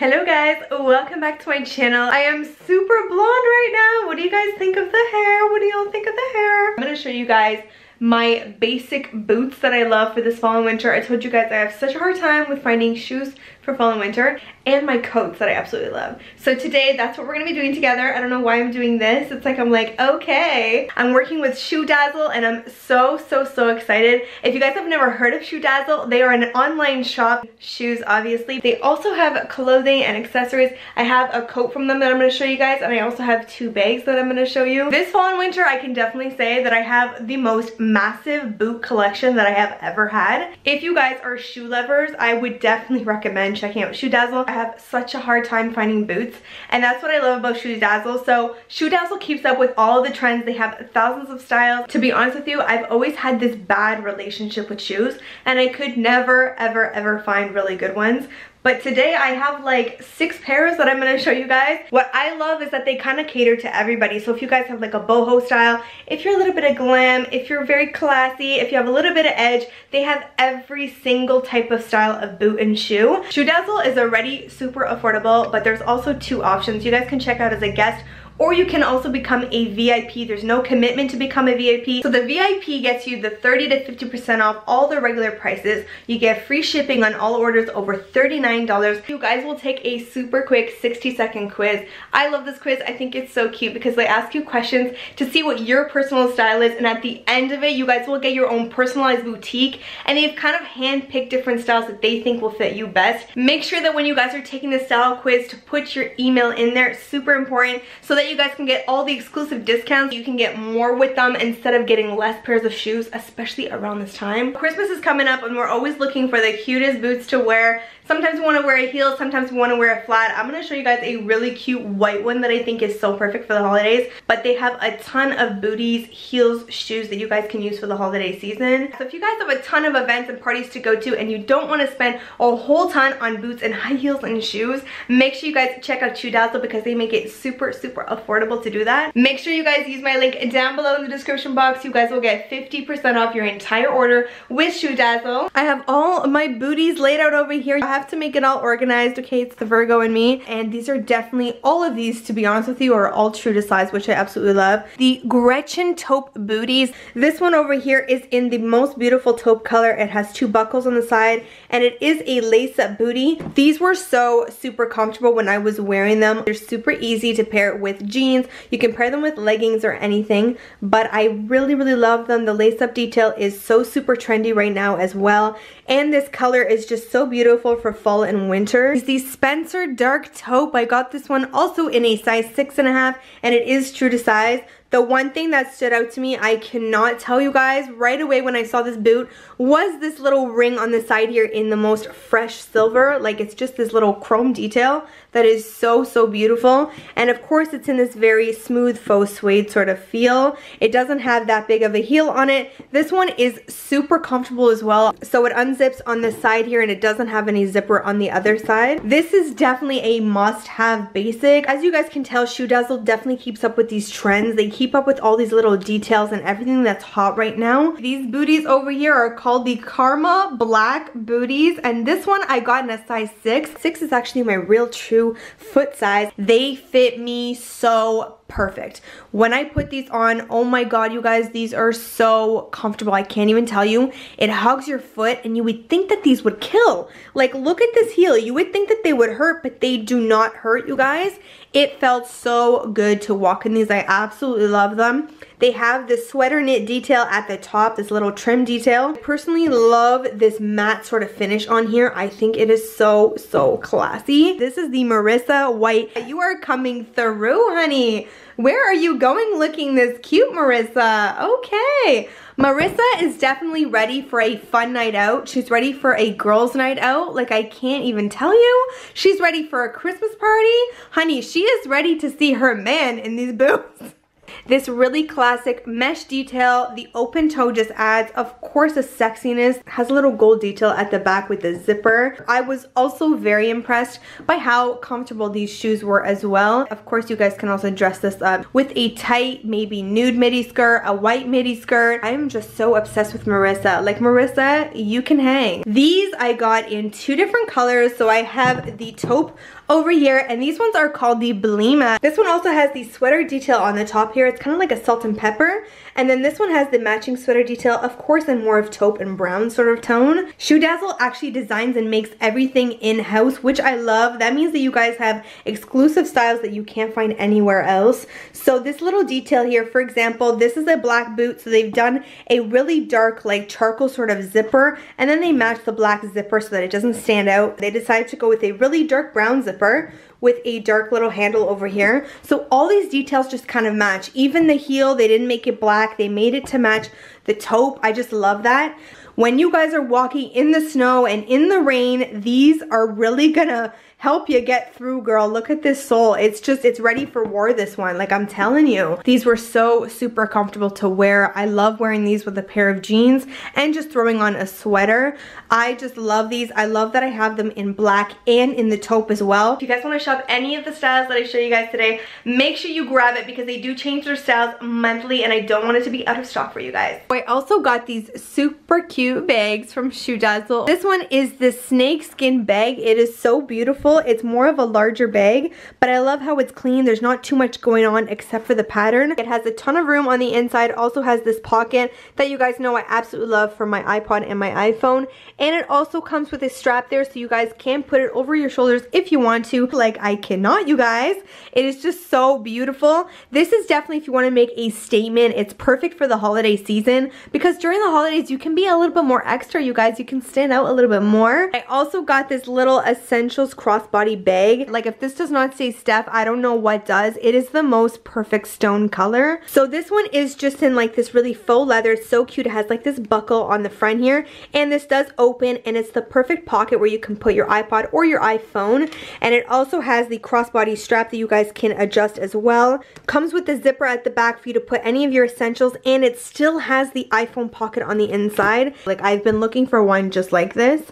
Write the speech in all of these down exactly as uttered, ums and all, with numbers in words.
Hello guys, welcome back to my channel. I am super blonde right now. What do you guys think of the hair? What do y'all think of the hair? I'm gonna show you guys my basic boots that I love for this fall and winter. I told you guys I have such a hard time with finding shoes for fall and winter, and my coats that I absolutely love. So today, that's what we're gonna be doing together. I don't know why I'm doing this. It's like I'm like, okay. I'm working with ShoeDazzle, and I'm so, so, so excited. If you guys have never heard of ShoeDazzle, they are an online shop, shoes obviously. They also have clothing and accessories. I have a coat from them that I'm gonna show you guys, and I also have two bags that I'm gonna show you. This fall and winter, I can definitely say that I have the most massive boot collection that I have ever had. If you guys are shoe lovers, I would definitely recommend checking out ShoeDazzle. I have such a hard time finding boots, and that's what I love about ShoeDazzle. So ShoeDazzle keeps up with all the trends. They have thousands of styles. To be honest with you, I've always had this bad relationship with shoes, and I could never, ever, ever find really good ones. But today I have like six pairs that I'm gonna show you guys. What I love is that they kind of cater to everybody. So if you guys have like a boho style, if you're a little bit of glam, if you're very classy, if you have a little bit of edge, they have every single type of style of boot and shoe. ShoeDazzle is already super affordable, but there's also two options. You guys can check out as a guest, or you can also become a V I P. There's no commitment to become a V I P. So the V I P gets you the thirty to fifty percent off all the regular prices. You get free shipping on all orders over thirty-nine dollars. You guys will take a super quick sixty second quiz. I love this quiz. I think it's so cute because they ask you questions to see what your personal style is. And at the end of it, you guys will get your own personalized boutique. And they've kind of handpicked different styles that they think will fit you best. Make sure that when you guys are taking the style quiz to put your email in there. It's super important so that you guys can get all the exclusive discounts. You can get more with them instead of getting less pairs of shoes, especially around this time. Christmas is coming up, and we're always looking for the cutest boots to wear. Sometimes we want to wear a heel, sometimes we want to wear a flat. I'm going to show you guys a really cute white one that I think is so perfect for the holidays, but they have a ton of booties, heels, shoes that you guys can use for the holiday season. So if you guys have a ton of events and parties to go to and you don't want to spend a whole ton on boots and high heels and shoes, make sure you guys check out ShoeDazzle because they make it super, super affordable to do that. Make sure you guys use my link down below in the description box. You guys will get fifty percent off your entire order with ShoeDazzle. I have all my booties laid out over here. I have to make it all organized, okay? It's the Virgo in me. And these are definitely, all of these, to be honest with you, are all true to size, which I absolutely love. The Gretchen taupe booties. This one over here is in the most beautiful taupe color. It has two buckles on the side, and it is a lace-up bootie. These were so super comfortable when I was wearing them. They're super easy to pair with jeans. You can pair them with leggings or anything, but I really, really love them. The lace-up detail is so super trendy right now as well. And this color is just so beautiful for fall and winter. It's the Spencer dark taupe. I got this one also in a size six and a half, and it is true to size. The one thing that stood out to me, I cannot tell you guys, right away when I saw this boot, was this little ring on the side here in the most fresh silver. Like, it's just this little chrome detail that is so, so beautiful. And of course, it's in this very smooth faux suede sort of feel. It doesn't have that big of a heel on it. This one is super comfortable as well. So it unzips on the side here, and it doesn't have any zipper on the other side. This is definitely a must-have basic. As you guys can tell, ShoeDazzle definitely keeps up with these trends. They keep Keep up with all these little details and everything that's hot right now. These booties over here are called the Karma black booties, and this one I got in a size six. Six is actually my real true foot size. They fit me so perfect. When I put these on, oh my god, you guys, these are so comfortable. I can't even tell you. It hugs your foot, and you would think that these would kill. Like, look at this heel. You would think that they would hurt, but they do not hurt, you guys. It felt so good to walk in these. I absolutely love them. They have this sweater knit detail at the top, this little trim detail. I personally love this matte sort of finish on here. I think it is so, so classy. This is the Marissa white. You are coming through, honey. Where are you going looking this cute, Marissa? Okay. Marissa is definitely ready for a fun night out. She's ready for a girls' night out. Like, I can't even tell you. She's ready for a Christmas party. Honey, she is ready to see her man in these boots. This really classic mesh detail, the open toe just adds, of course, a sexiness. Has a little gold detail at the back with the zipper. I was also very impressed by how comfortable these shoes were as well. Of course, you guys can also dress this up with a tight, maybe nude midi skirt, a white midi skirt. I am just so obsessed with Marissa. Like, Marissa, you can hang. These I got in two different colors. So I have the taupe over here, and these ones are called the Blima. This one also has the sweater detail on the top here. It's kind of like a salt and pepper. And then this one has the matching sweater detail, of course, in more of taupe and brown sort of tone. ShoeDazzle actually designs and makes everything in-house, which I love. That means that you guys have exclusive styles that you can't find anywhere else. So this little detail here, for example, this is a black boot. So they've done a really dark, like charcoal sort of zipper, and then they match the black zipper so that it doesn't stand out. They decided to go with a really dark brown zipper with a dark little handle over here. So all these details just kind of match. Even the heel, they didn't make it black. They made it to match the taupe. I just love that. When you guys are walking in the snow and in the rain, these are really gonna help you get through, girl. Look at this sole. It's just, it's ready for war, this one. Like, I'm telling you. These were so super comfortable to wear. I love wearing these with a pair of jeans and just throwing on a sweater. I just love these. I love that I have them in black and in the taupe as well. If you guys wanna shop any of the styles that I show you guys today, make sure you grab it because they do change their styles monthly and I don't want it to be out of stock for you guys. I also got these super cute bags from ShoeDazzle. This one is the snakeskin bag. It is so beautiful. It's more of a larger bag, but I love how it's clean. There's not too much going on except for the pattern. It has a ton of room on the inside. Also has this pocket that you guys know I absolutely love for my iPod and my iPhone. And it also comes with a strap there so you guys can put it over your shoulders if you want to. Like, I cannot, you guys. It is just so beautiful. This is definitely if you want to make a statement. It's perfect for the holiday season because during the holidays you can be a little bit more extra, you guys. You can stand out a little bit more. I also got this little Essentials cross body bag. Like, if this does not say Steph, I don't know what does. It is the most perfect stone color. So this one is just in like this really faux leather. It's so cute. It has like this buckle on the front here, and this does open, and it's the perfect pocket where you can put your iPod or your iPhone. And it also has the crossbody strap that you guys can adjust as well. Comes with the zipper at the back for you to put any of your essentials, and it still has the iPhone pocket on the inside. Like, I've been looking for one just like this.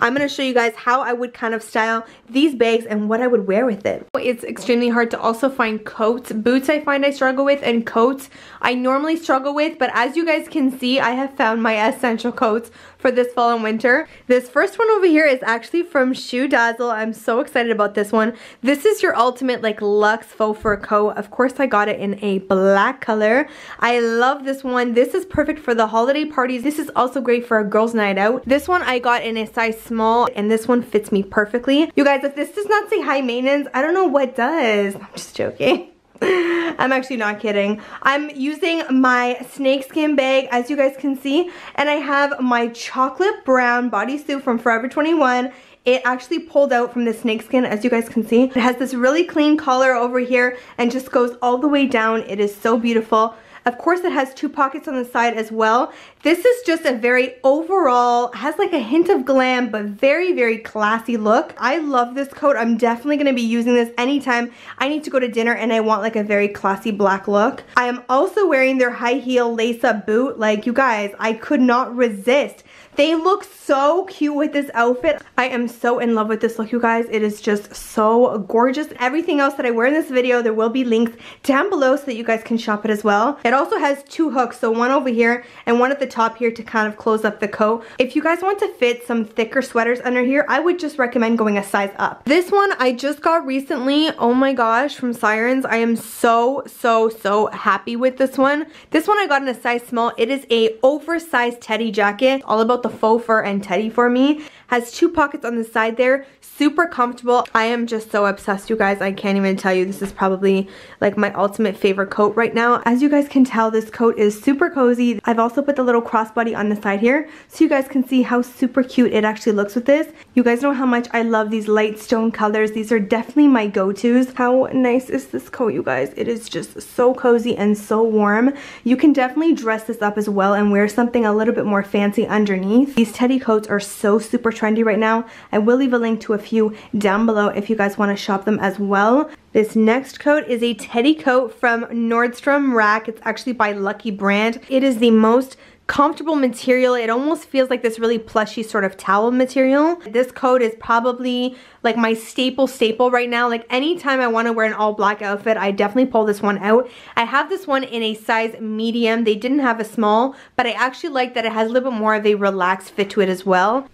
I'm going to show you guys how I would kind of style these bags and what I would wear with it. It's extremely hard to also find coats. Boots I find I struggle with, and coats I normally struggle with, but as you guys can see, I have found my essential coats for this fall and winter. This first one over here is actually from ShoeDazzle. I'm so excited about this one. This is your ultimate like luxe faux fur coat. Of course, I got it in a black color. I love this one. This is perfect for the holiday parties. This is also great for a girls' night out. This one I got in a size small, and this one fits me perfectly. You guys, if this does not say high maintenance, I don't know what does. I'm just joking. I'm actually not kidding. I'm using my snakeskin bag, as you guys can see, and I have my chocolate brown bodysuit from Forever twenty-one. It actually pulled out from the snakeskin, as you guys can see. It has this really clean collar over here and just goes all the way down. It is so beautiful. Of course, it has two pockets on the side as well. This is just a very overall, has like a hint of glam, but very, very classy look. I love this coat. I'm definitely going to be using this anytime I need to go to dinner and I want like a very classy black look. I am also wearing their high heel lace-up boot. Like, you guys, I could not resist. They look so cute with this outfit. I am so in love with this look, you guys. It is just so gorgeous. Everything else that I wear in this video, there will be links down below so that you guys can shop it as well. It also has two hooks, so one over here and one at the top here to kind of close up the coat. If you guys want to fit some thicker sweaters under here, I would just recommend going a size up. This one I just got recently, oh my gosh, from Sirens. I am so, so, so happy with this one. This one I got in a size small. It is a oversized teddy jacket. All about the faux fur and teddy for me. Has two pockets on the side there. Super comfortable. I am just so obsessed, you guys. I can't even tell you. This is probably like my ultimate favorite coat right now. As you guys can tell, this coat is super cozy. I've also put the little crossbody on the side here so you guys can see how super cute it actually looks with this. You guys know how much I love these light stone colors. These are definitely my go-tos. How nice is this coat, you guys? It is just so cozy and so warm. You can definitely dress this up as well and wear something a little bit more fancy underneath. These teddy coats are so super trendy trendy right now. I will leave a link to a few down below if you guys want to shop them as well. This next coat is a teddy coat from Nordstrom Rack. It's actually by Lucky Brand. It is the most comfortable material. It almost feels like this really plushy sort of towel material. This coat is probably like my staple staple right now. Like anytime I want to wear an all black outfit, I definitely pull this one out. I have this one in a size medium. They didn't have a small, but I actually like that it has a little bit more of a relaxed fit to it as well.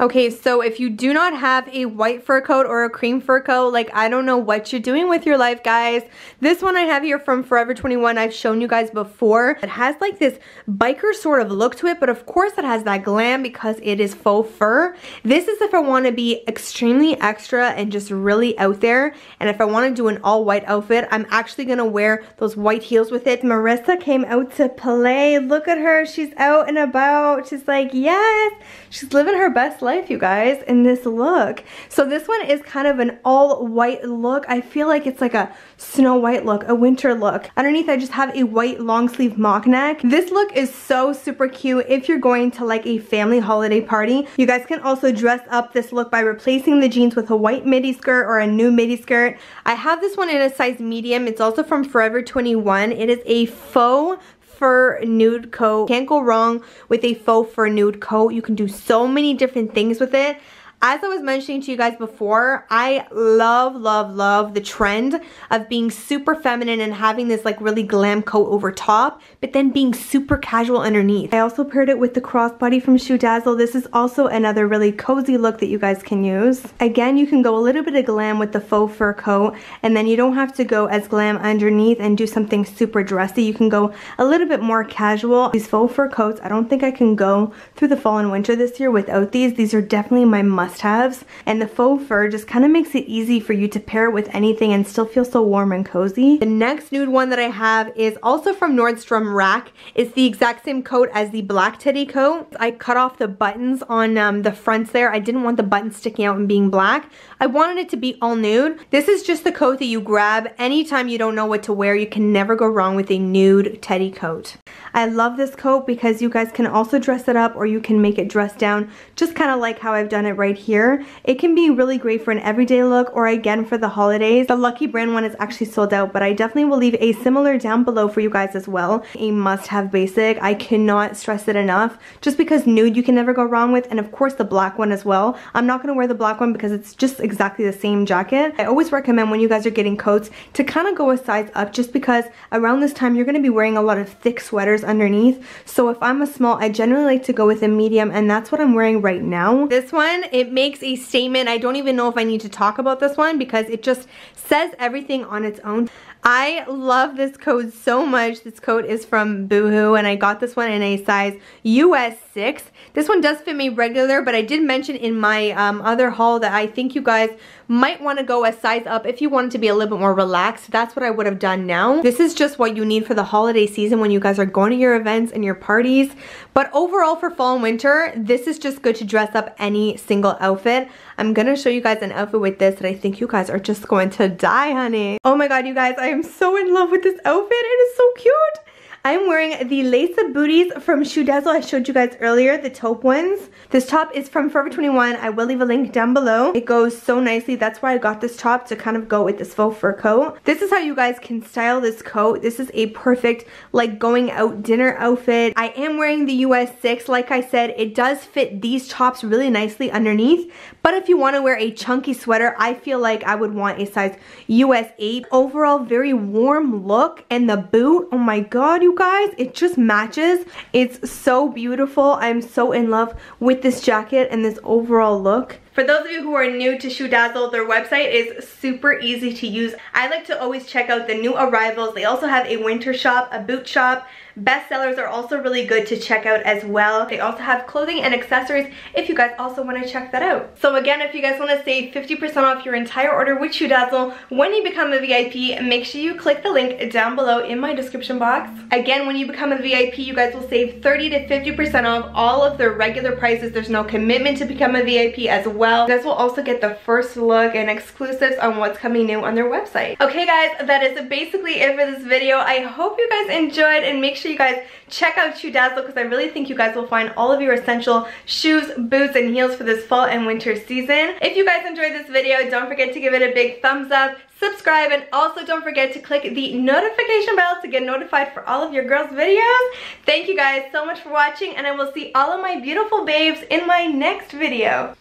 Okay, so if you do not have a white fur coat or a cream fur coat, like I don't know what you're doing with your life, guys. This one I have here from Forever twenty-one, I've shown you guys before. It has like this biker sort of look to it, but of course it has that glam because it is faux fur. This is if I want to be extremely extra and just really out there. And if I want to do an all white outfit, I'm actually going to wear those white heels with it. Marissa came out to play. Look at her. She's out and about. She's like, yes. She's living her best life. Life, you guys, in this look. So this one is kind of an all white look. I feel like it's like a snow white look, a winter look. Underneath I just have a white long sleeve mock neck. This look is so super cute if you're going to like a family holiday party. You guys can also dress up this look by replacing the jeans with a white midi skirt or a new midi skirt. I have this one in a size medium. It's also from Forever twenty-one. It is a faux fur nude coat. Can't go wrong with a faux fur nude coat. You can do so many different things with it. As I was mentioning to you guys before, I love, love, love the trend of being super feminine and having this like really glam coat over top, but then being super casual underneath. I also paired it with the crossbody from ShoeDazzle. This is also another really cozy look that you guys can use. Again, you can go a little bit of glam with the faux fur coat, and then you don't have to go as glam underneath and do something super dressy. You can go a little bit more casual. These faux fur coats, I don't think I can go through the fall and winter this year without these. These are definitely my must haves, and the faux fur just kind of makes it easy for you to pair it with anything and still feel so warm and cozy. The next nude one that I have is also from Nordstrom Rack. It's the exact same coat as the black teddy coat. I cut off the buttons on um, the fronts there. I didn't want the buttons sticking out and being black. I wanted it to be all nude. This is just the coat that you grab anytime you don't know what to wear. You can never go wrong with a nude teddy coat. I love this coat because you guys can also dress it up or you can make it dress down, just kind of like how I've done it right here. It can be really great for an everyday look or again for the holidays. The Lucky Brand one is actually sold out, but I definitely will leave a similar down below for you guys as well. A must-have basic. I cannot stress it enough. Just because nude you can never go wrong with, and of course the black one as well. I'm not going to wear the black one because it's just exactly the same jacket. I always recommend when you guys are getting coats to kind of go a size up, just because around this time you're going to be wearing a lot of thick sweaters underneath. So if I'm a small, I generally like to go with a medium, and that's what I'm wearing right now. This one, it makes a statement. I don't even know if I need to talk about this one because it just says everything on its own. I love this coat so much. This coat is from Boohoo, and I got this one in a size U S six. This one does fit me regular, but I did mention in my um, other haul that I think you guys might want to go a size up if you wanted to be a little bit more relaxed. That's what I would have done now. This is just what you need for the holiday season when you guys are going to your events and your parties. But overall for fall and winter, this is just good to dress up any single outfit. I'm going to show you guys an outfit with this that I think you guys are just going to die, honey. Oh my god, you guys, I I am so in love with this outfit. It is so cute. I'm wearing the lace-up booties from ShoeDazzle. I showed you guys earlier, the taupe ones. This top is from Forever twenty-one. I will leave a link down below. It goes so nicely. That's why I got this top, to kind of go with this faux fur coat. This is how you guys can style this coat. This is a perfect like going out dinner outfit. I am wearing the U S six. Like I said, it does fit these tops really nicely underneath. But if you want to wear a chunky sweater, I feel like I would want a size U S eight. Overall, very warm look. And the boot, oh my god, you guys, it just matches. It's so beautiful. I'm so in love with this jacket and this overall look. For those of you who are new to ShoeDazzle, their website is super easy to use. I like to always check out the new arrivals. They also have a winter shop, a boot shop. Best sellers are also really good to check out as well. They also have clothing and accessories if you guys also want to check that out. So again, if you guys want to save fifty percent off your entire order with ShoeDazzle when you become a V I P, make sure you click the link down below in my description box. Again, when you become a V I P, you guys will save thirty to fifty percent off all of their regular prices. There's no commitment to become a V I P as well. well. You guys will also get the first look and exclusives on what's coming new on their website. Okay guys, that is basically it for this video. I hope you guys enjoyed, and make sure you guys check out ShoeDazzle because I really think you guys will find all of your essential shoes, boots, and heels for this fall and winter season. If you guys enjoyed this video, don't forget to give it a big thumbs up, subscribe, and also don't forget to click the notification bell to get notified for all of your girls' videos. Thank you guys so much for watching, and I will see all of my beautiful babes in my next video.